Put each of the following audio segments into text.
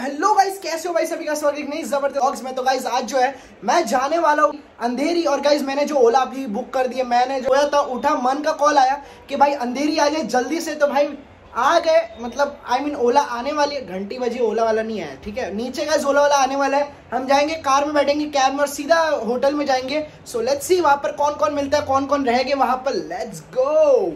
Hello guys, कैसे हो भाई? सभी का स्वागत एक नई जबरदस्त व्लॉग्स में। तो गाइस आज जो है मैं जाने वाला हूँ अंधेरी। और गाइस मैंने जो ओला भी बुक कर दी है, मैंने जो था उठा, मन का कॉल आया कि भाई अंधेरी आ जाए जल्दी से। तो भाई आ गए, मतलब आई मीन ओला आने वाली है। घंटी बजी, ओला वाला नहीं आया। ठीक है, नीचे गाइस ओला वाला आने वाला है। हम जाएंगे, कार में बैठेंगे कैब में और सीधा होटल में जाएंगे। सो लेट्स सी वहाँ पर कौन कौन मिलता है, कौन कौन रहेंगे वहाँ पर। Let's go.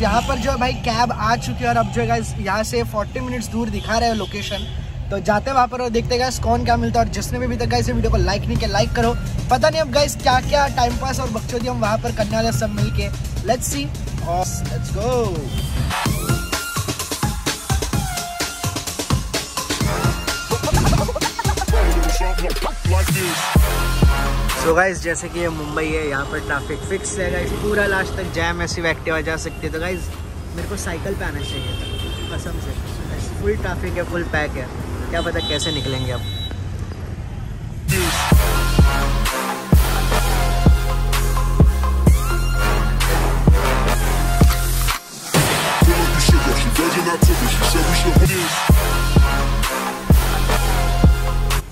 यहाँ पर जो है भाई कैब आ चुकी है और अब जो है यहाँ से 40 मिनट्स दूर दिखा रहे हो लोकेशन। तो जाते हैं वहाँ पर और देखते हैं कौन क्या मिलता है। और जिसने भी तक गाइस वीडियो को लाइक नहीं किया, लाइक करो। पता नहीं अब गाइस क्या क्या टाइम पास और बकचोदी हम वहाँ पर करने वाले सब मिलके। लेट्स सी और लेट्स गो। तो गाइस जैसे कि ये मुंबई है, यहाँ पर ट्रैफिक फिक्स है गाइस, पूरा लास्ट तक जैम है, सिर्फ एक्टिवा जा सकती है। तो गाइस मेरे को साइकिल पे आना चाहिए था कसम से। फुल ट्रैफिक है, फुल पैक है, क्या पता कैसे निकलेंगे अब।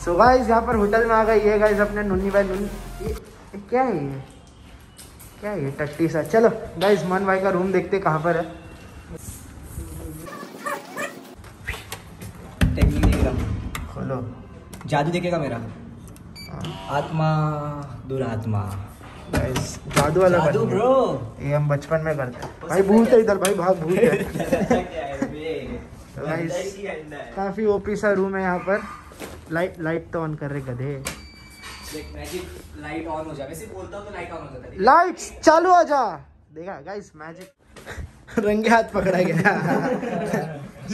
तो गाइस यहाँ पर होटल में आ गई है गाइस अपने नुनी भाई। नुनी क्या है ये, क्या है ये टट्टी सा। चलो गाइस मन भाई का रूम देखते कहाँ पर है। टेक्निक देखेगा, खोलो जादू देखेगा मेरा। आत्मा दुरात्मा गाइस, जादू वाला जादू ब्रो, ये हम बचपन में करते हैं भाई। भूत है इधर भाई, भाग भूत है। काफी ओपी सा रूम है यहाँ पर। लाइट लाइट तो ऑन कर रहे गधे। देख मैजिक लाइट ऑन हो जा, वैसे बोलता हूं तो लाइट ऑन हो जाता है। लाइट्स चालू हो जा, देखा गाइस मैजिक। रंगे हाथ पकड़ा गया।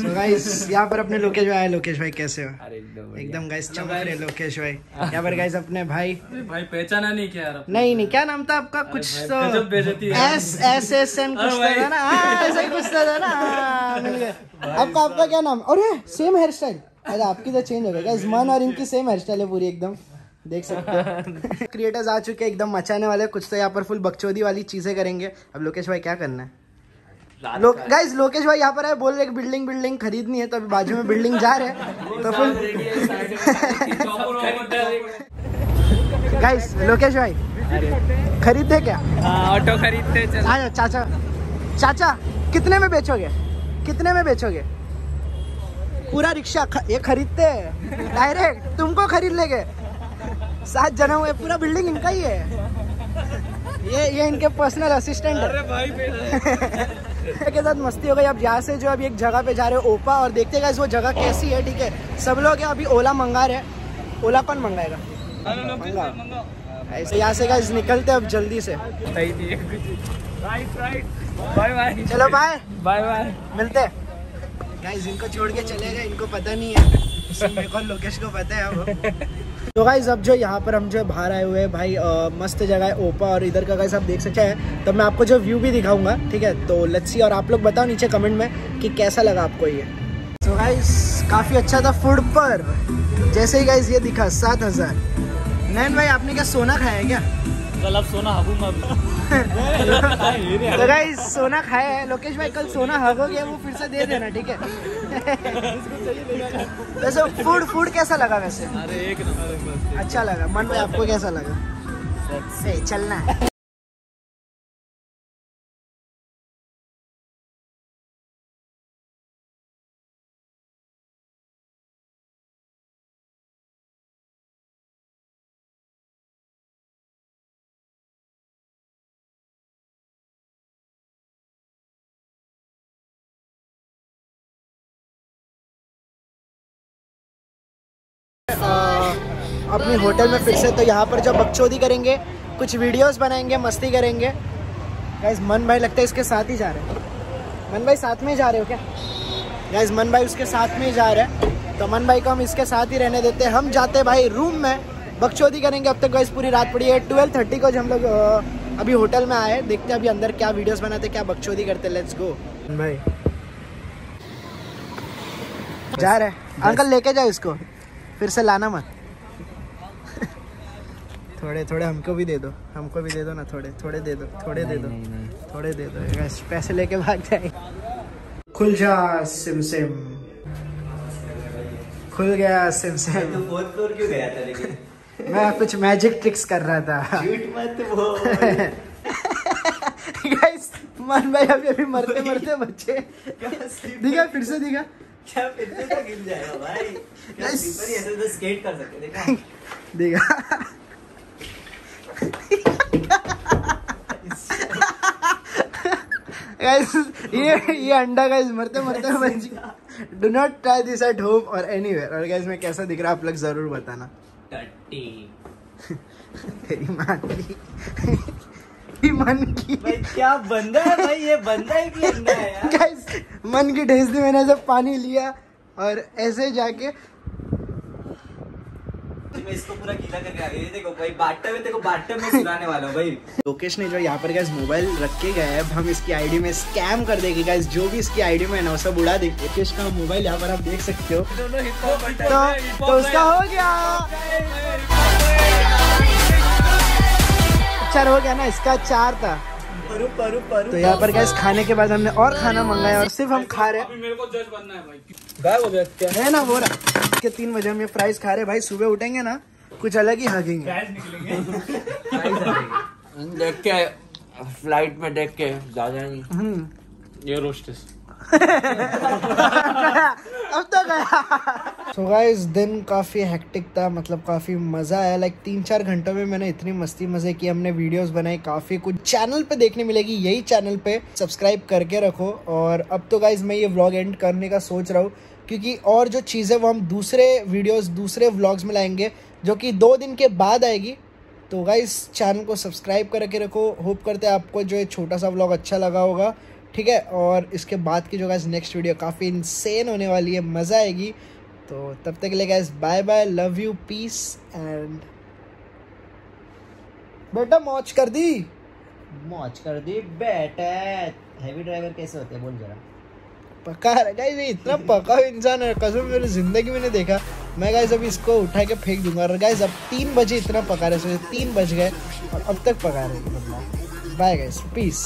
सो गाइस यहां पर अपने लोकेश भाई आए। लोकेश भाई कैसे हो? अरे एकदम गाइस चमक रहे लोकेश भाई। यहां पर गाइस अपने भाई भाई पहचाना नहीं क्या यार? नहीं, क्या नाम था आपका? कुछ तो SSN कुछ था ना। हां ऐसा ही कुछ था ना। मिल गए। आपका क्या नाम? अरे सेम हेयर स्टाइल। अरे आपकी तो चेंज हो गया गाइस, मन और इनकी सेम हेयर स्टाइल है पूरी एकदम, देख सकते हो। क्रिएटर्स आ चुके हैं, एकदम मचाने वाले कुछ। तो यहाँ पर फुल बकचोदी वाली चीजें करेंगे। अब लोकेश भाई क्या करना है? गाइस लोकेश भाई यहाँ पर आए, बोल रहे बिल्डिंग खरीदनी है, तो अभी बाजू में बिल्डिंग जा रहे हैं। तो फुल गाइस लोकेश भाई खरीदते क्या? ऑटो खरीदते। चाचा कितने में बेचोगे? पूरा रिक्शा ये खरीदते हैं डायरेक्ट, तुमको खरीद लेंगे। 7 जने हुए, पूरा बिल्डिंग इनका ही है। ये इनके पर्सनल असिस्टेंट है। अरे भाई के साथ मस्ती हो गई। अब यहाँ से जो अभी एक जगह पे जा रहे हो ओपा, और देखते गाइस वो जगह कैसी है। ठीक है, सब लोग अभी ओला मंगा रहे। ओला कौन मंगाएगा? ऐसे यहाँ से गाइस निकलते अब जल्दी से। चलो बाय बाय, मिलते हैं। गाइस इनको छोड़ के चले गए, इनको पता नहीं है, मेरे को लोकेश को पता है वो। तो गाइस अब जो यहाँ पर हम जो बाहर आए हुए हैं भाई, मस्त जगह है ओपा। और इधर का गाइस आप देख सकते हैं। तो मैं आपको जो व्यू भी दिखाऊंगा, ठीक है? तो लेट्स सी, और आप लोग बताओ नीचे कमेंट में कि कैसा लगा आपको ये। तो गाइस काफ़ी अच्छा था। फूड पर जैसे ही गाइस ये दिखा 7000। नयन भाई आपने क्या सोना खाया है क्या? कल आप सोना हबूंगा। तो गाइस सोना खाया है लोकेश भाई, कल सोना हागोगे वो फिर से दे देना, ठीक है? वैसे फूड कैसा लगा वैसे? अरे एक नंबर, अच्छा लगा। मन भाई आपको कैसा लगा? सही चलना है। अपने होटल में फिर से तो यहाँ पर जो बकचोदी करेंगे, कुछ वीडियोस बनाएंगे, मस्ती करेंगे गाइस। मन भाई लगता है इसके साथ ही जा रहे हैं। मन भाई साथ में ही जा रहे हो क्या? गाइस मन भाई उसके साथ में ही जा रहे हैं, तो मन भाई को हम इसके साथ ही रहने देते हैं। हम जाते हैं भाई रूम में, बकचोदी करेंगे। अब तक गाइस पूरी रात पड़ी है। 12:30 को हम लोग अभी होटल में आए। देखते हैं अभी अंदर क्या वीडियोज़ बनाते, क्या बकचोदी करते। Let's go. मन भाई जा रहे हैं। अंकल लेके जाओ इसको, फिर से लाना मत। थोड़े थोड़े हमको भी दे दो, ना। थोड़े थोड़े दे दो, थोड़े दे दो, थोड़े दे दो। पैसे लेके भाग जाए। खुल जा सिम सिम, खुल गया सिम सिम। तो फोर्थ फ्लोर क्यों गया था लेकिन? मैं कुछ मैजिक ट्रिक्स कर रहा था। झूठ मत बोल। गाइस मन भाई अभी मरते मरते बच्चे। दिखा फिर से, दिखा क्या फिर से गिर जाएगा भाई। गाइस ऊपर ही ऐसे तो स्केट कर सकते, देखा देखा। Guys, ये अंडा गाइस मरते मरते बच्चे। Do not try this at home और एनीवेयर। और गाइस मैं कैसा दिख रहा आप लोग जरूर बताना। तेरी मां की मन की। भाई क्या बंदा है भाई, ये बंदा ही कि अंडा है यार। गाइस मन की ढेस दी मैंने, जब पानी लिया और ऐसे जाके मैं इसको पूरा गीला करके आ गया। ये देखो भाई बाटा में, देखो बाटा में सुनाने वाला हूं भाई। लोकेश ने जो यहाँ पर गाइस मोबाइल रख के गया है, हम इसकी आईडी में स्कैम कर देंगे गाइस। जो भी इसकी आईडी में है ना वो सब उड़ा देंगे। लोकेश का मोबाइल यहाँ पर आप देख सकते हो। तो उसका हो गया, चार हो गया ना, इसका चार था। तो यहाँ पर गैस खाने के बाद हमने और खाना मंगाया और सिर्फ हम खा रहे हैं ना। हो रहा के 3 बजे हम ये फ्राइज खा रहे भाई। सुबह उठेंगे ना कुछ अलग ही हगेंगे। देख के फ्लाइट में देख के जा जाएंगे। ये रोस्टेस अब तो गया। सो गाइस दिन काफी हेक्टिक था, मतलब काफी मजा आया। लाइक 3-4 घंटों में मैंने इतनी मस्ती मजे की, हमने वीडियोस बनाए काफी। कुछ चैनल पे देखने मिलेगी, यही चैनल पे सब्सक्राइब करके रखो। और अब तो गाइस मैं ये व्लॉग एंड करने का सोच रहा हूँ, क्योंकि और जो चीज़ें वो हम दूसरे वीडियोस दूसरे व्लॉग्स में लाएंगे जो कि 2 दिन के बाद आएगी। तो गाइस चैनल को सब्सक्राइब करके रखो। होप करते हैं आपको जो ये छोटा सा व्लॉग अच्छा लगा होगा, ठीक है। और इसके बाद की जो गाइस नेक्स्ट वीडियो काफ़ी इंसेन होने वाली है, मज़ा आएगी। तो तब तक के लिए guys bye bye, love you, peace and. बेटा मौज कर दी, मौज कर दी बेटा। हैवी ड्राइवर कैसे होते हैं बोल जरा। पका गाइस, ये इतना पका इंसान है कसम, मेरी ज़िंदगी में नहीं देखा। मैं गाइस अभी इसको उठा के फेंक दूंगा। और गाइस अब 3 बजे इतना पका रहे, सोचे 3 बज गए और अब तक पका रहे। Bye guys, piece.